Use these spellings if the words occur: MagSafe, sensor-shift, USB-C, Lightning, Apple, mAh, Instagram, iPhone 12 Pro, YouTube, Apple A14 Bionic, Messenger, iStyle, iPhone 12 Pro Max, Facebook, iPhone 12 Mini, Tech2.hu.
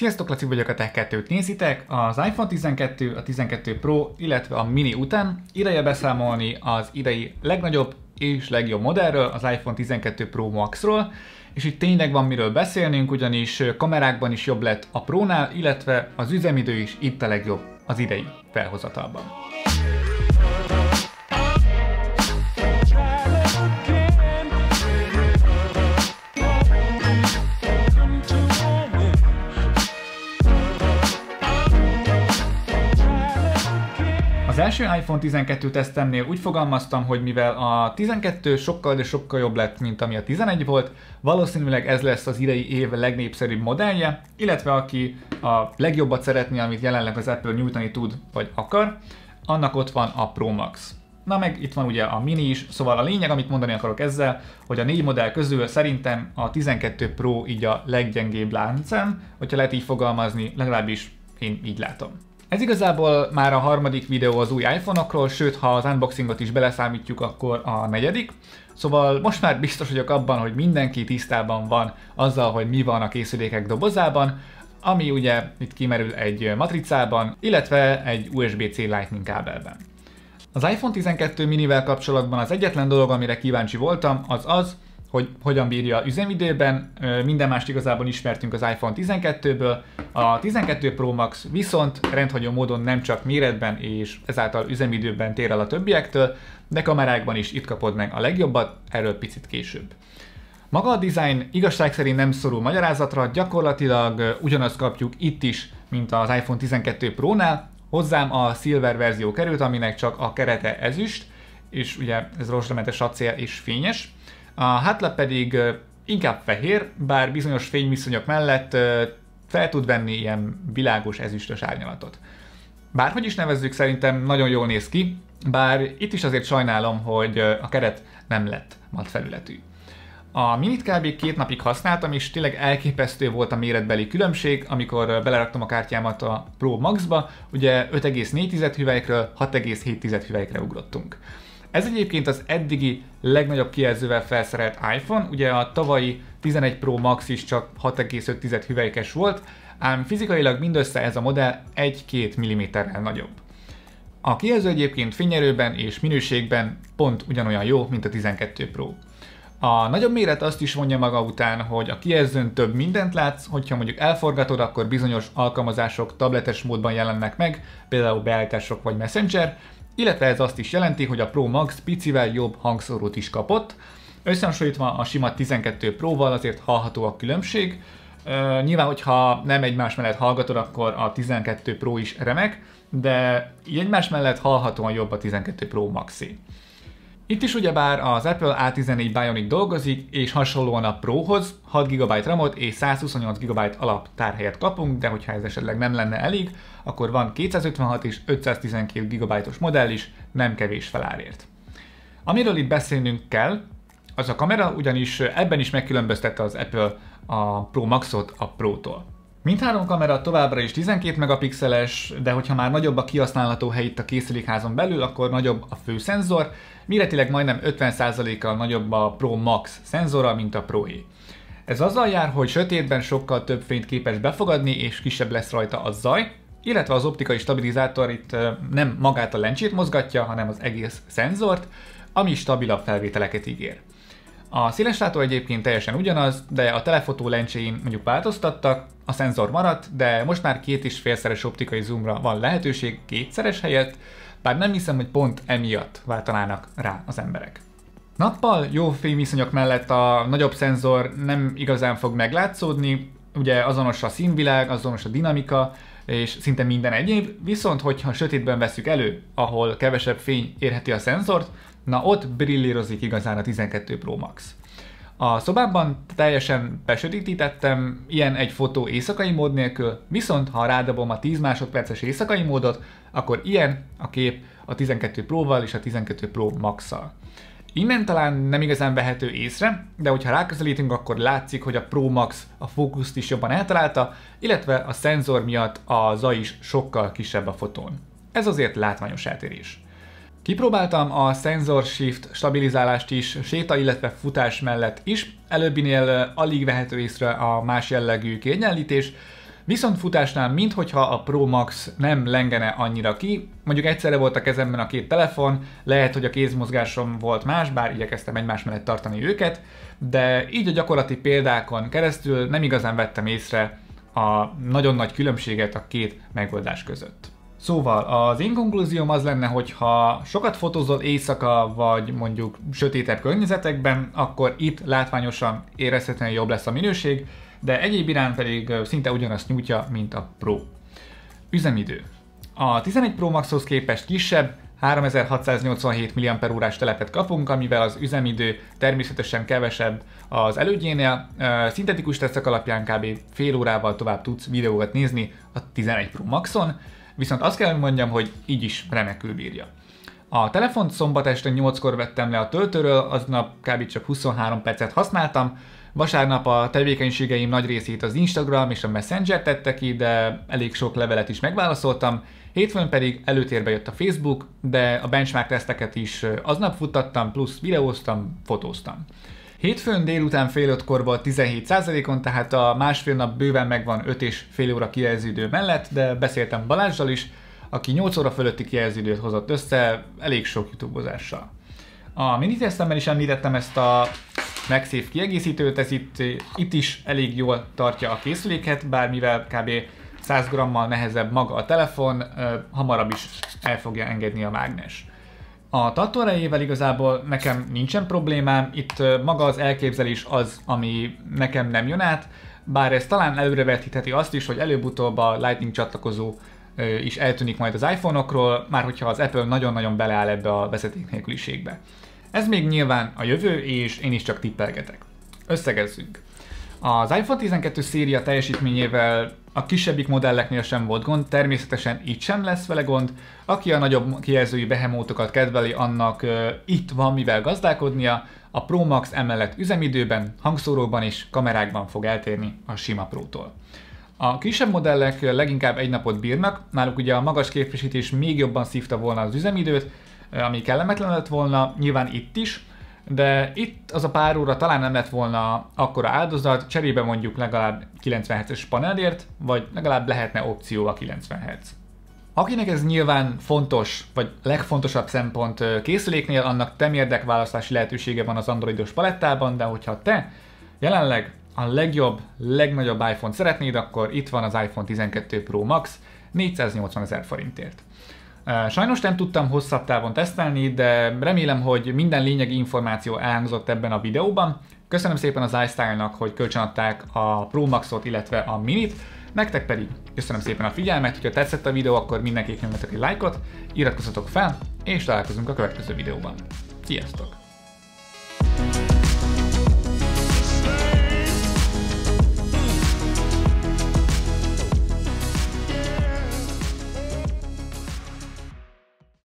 Sziasztok, Laci vagyok, a Tech2-t nézitek. Az iPhone 12, a 12 Pro, illetve a Mini után ideje beszámolni az idei legnagyobb és legjobb modellről, az iPhone 12 Pro Maxról, és itt tényleg van miről beszélnünk, ugyanis kamerákban is jobb lett a Pro-nál, illetve az üzemidő is itt a legjobb az idei felhozatalban. Az első iPhone 12 tesztemnél úgy fogalmaztam, hogy mivel a 12 sokkal, de sokkal jobb lett, mint ami a 11 volt, valószínűleg ez lesz az idei év legnépszerűbb modellje, illetve aki a legjobbat szeretné, amit jelenleg az Apple nyújtani tud, vagy akar, annak ott van a Pro Max. Na meg itt van ugye a Mini is, szóval a lényeg, amit mondani akarok ezzel, hogy a 4 modell közül szerintem a 12 Pro így a leggyengébb láncem, hogyha lehet így fogalmazni, legalábbis én így látom. Ez igazából már a harmadik videó az új iPhone-okról, sőt, ha az unboxingot is beleszámítjuk, akkor a negyedik. Szóval most már biztos vagyok abban, hogy mindenki tisztában van azzal, hogy mi van a készülékek dobozában, ami ugye itt kimerül egy matricában, illetve egy USB-C Lightning kábelben. Az iPhone 12 minivel kapcsolatban az egyetlen dolog, amire kíváncsi voltam, az az, hogy hogyan bírja üzemidőben, minden mást igazából ismertünk az iPhone 12-ből, a 12 Pro Max viszont rendhagyó módon nem csak méretben és ezáltal üzemidőben tér el a többiektől, de kamerákban is itt kapod meg a legjobbat, erről picit később. Maga a design igazság szerint nem szorul magyarázatra, gyakorlatilag ugyanazt kapjuk itt is, mint az iPhone 12 Pro-nál, hozzám a Silver verzió került, aminek csak a kerete ezüst, és ugye ez rozsdamentes acél és fényes. A hátlap pedig inkább fehér, bár bizonyos fényviszonyok mellett fel tud venni ilyen világos ezüstös árnyalatot. Bárhogy is nevezzük, szerintem nagyon jól néz ki, bár itt is azért sajnálom, hogy a keret nem lett matt felületű. A Minit kb. 2 napig használtam, és tényleg elképesztő volt a méretbeli különbség, amikor beleraktam a kártyámat a Pro Max-ba, ugye 5,4 hüvelykről 6,7 hüvelykre ugrottunk. Ez egyébként az eddigi legnagyobb kijelzővel felszerelt iPhone, ugye a tavalyi 11 Pro Max is csak 6,5 hüvelykes volt, ám fizikailag mindössze ez a modell 1-2 mm-rel nagyobb. A kijelző egyébként fényerőben és minőségben pont ugyanolyan jó, mint a 12 Pro. A nagyobb méret azt is vonja maga után, hogy a kijelzőn több mindent látsz, hogyha mondjuk elforgatod, akkor bizonyos alkalmazások tabletes módban jelennek meg, például beállítások vagy Messenger, illetve ez azt is jelenti, hogy a Pro Max picivel jobb hangszórót is kapott. Összehasonlítva a sima 12 Pro-val azért hallható a különbség. Nyilván, hogyha nem egymás mellett hallgatod, akkor a 12 Pro is remek, de egymás mellett hallhatóan jobb a 12 Pro Maxé. Itt is ugyebár az Apple A14 Bionic dolgozik, és hasonlóan a Pro-hoz 6 GB RAM-ot és 128 GB alaptárhelyet kapunk, de hogyha ez esetleg nem lenne elég, akkor van 256 és 512 GB-os modell is, nem kevés felárért. Amiről itt beszélnünk kell, az a kamera, ugyanis ebben is megkülönböztette az Apple a Pro Max-ot a Pro-tól. Mindhárom kamera továbbra is 12 megapixeles, de hogyha már nagyobb a kihasználható hely itt a készülékházon belül, akkor nagyobb a főszenzor, méretileg majdnem 50%-kal nagyobb a Pro Max szenzora, mint a Pro-é. Ez azzal jár, hogy sötétben sokkal több fényt képes befogadni, és kisebb lesz rajta a zaj, illetve az optikai stabilizátor itt nem magát a lencsét mozgatja, hanem az egész szenzort, ami stabilabb felvételeket ígér. A széleslátor egyébként teljesen ugyanaz, de a telefotó lencséjén mondjuk változtattak, a szenzor maradt, de most már 2,5-szeres optikai zoomra van lehetőség 2-szeres helyett, bár nem hiszem, hogy pont emiatt váltanának rá az emberek. Nappal jó fényviszonyok mellett a nagyobb szenzor nem igazán fog meglátszódni, ugye azonos a színvilág, azonos a dinamika, és szinte minden egyéb, viszont hogyha sötétben veszük elő, ahol kevesebb fény érheti a szenzort, na ott brillírozik igazán a 12 Pro Max. A szobában teljesen besötétítettem, ilyen egy fotó éjszakai mód nélkül, viszont ha rádobom a 10 másodperces éjszakai módot, akkor ilyen a kép a 12 Pro-val és a 12 Pro Max-szal. Innen talán nem igazán vehető észre, de hogyha ráközelítünk, akkor látszik, hogy a Pro Max a fókuszt is jobban eltalálta, illetve a szenzor miatt a zaj is sokkal kisebb a fotón. Ez azért látványos eltérés. Kipróbáltam a sensor-shift stabilizálást is séta, illetve futás mellett is, előbbinél alig vehető észre a más jellegű kiegyenlítés, Viszont futásnál minthogyha a Pro Max nem lengene annyira ki, mondjuk egyszerre volt a kezemben a két telefon, lehet, hogy a kézmozgásom volt más, bár igyekeztem egymás mellett tartani őket, de így a gyakorlati példákon keresztül nem igazán vettem észre a nagyon nagy különbséget a két megoldás között. Szóval az én konklúzióm az lenne, hogy ha sokat fotózol éjszaka, vagy mondjuk sötétebb környezetekben, akkor itt látványosan érezhetően jobb lesz a minőség, de egyéb iránt pedig szinte ugyanazt nyújtja, mint a Pro. Üzemidő. A 11 Pro Maxhoz képest kisebb, 3687 mAh telepet kapunk, amivel az üzemidő természetesen kevesebb az elődjénél. Szintetikus tesztek alapján kb. Fél órával tovább tudsz videókat nézni a 11 Pro Maxon, viszont azt kell, hogy mondjam, hogy így is remekül bírja. A telefont szombat este 8-kor vettem le a töltőről, aznap kb. Csak 23 percet használtam, vasárnap a tevékenységeim nagy részét az Instagram és a Messenger tette ki, de elég sok levelet is megválaszoltam, hétfőn pedig előtérbe jött a Facebook, de a benchmark teszteket is aznap futtattam, plusz videóztam, fotóztam. Hétfőn délután fél 5-kor volt 17%-on, tehát a másfél nap bőven megvan 5 és fél óra kijelződő mellett, de beszéltem Balázsral is, aki 8 óra fölötti kijelződőt hozott össze, elég sok youtubeozással. A mini tesztemben is említettem ezt a MagSafe kiegészítőt, ez itt is elég jól tartja a készüléket, bár mivel kb. 100 g-mal nehezebb maga a telefon, hamarabb is el fogja engedni a mágnes. A tartórejével igazából nekem nincsen problémám, itt maga az elképzelés az, ami nekem nem jön át, bár ez talán előrevetítheti azt is, hogy előbb-utóbb a Lightning csatlakozó is eltűnik majd az iPhone-okról, már hogyha az Apple nagyon-nagyon beleáll ebbe a vezeték nélküliségbe. Ez még nyilván a jövő, és én is csak tippelgetek. Összegezzünk. Az iPhone 12 széria teljesítményével a kisebbik modelleknél sem volt gond, természetesen itt sem lesz vele gond. Aki a nagyobb kijelzői behemótokat kedveli, annak itt van mivel gazdálkodnia, a Pro Max emellett üzemidőben, hangszóróban és kamerákban fog eltérni a sima Pro-tól. A kisebb modellek leginkább egy napot bírnak, náluk ugye a magas képfrissítés még jobban szívta volna az üzemidőt, ami kellemetlen lett volna, nyilván itt is, de itt az a pár óra talán nem lett volna akkora áldozat, cserébe mondjuk legalább 90 Hz-es panelért, vagy legalább lehetne opció a 90 Hz. Akinek ez nyilván fontos, vagy legfontosabb szempont készüléknél, annak temérdek választási lehetősége van az androidos palettában, de hogyha te jelenleg a legjobb, legnagyobb iPhone-t szeretnéd, akkor itt van az iPhone 12 Pro Max 480 000 forintért. Sajnos nem tudtam hosszabb távon tesztelni, de remélem, hogy minden lényegi információ elhangzott ebben a videóban. Köszönöm szépen az iStyle-nak, hogy kölcsönadták a Pro Max-ot, illetve a Minit. Nektek pedig köszönöm szépen a figyelmet, hogyha tetszett a videó, akkor mindenképp nyomjatok egy lájkot, iratkozzatok fel, és találkozunk a következő videóban. Sziasztok!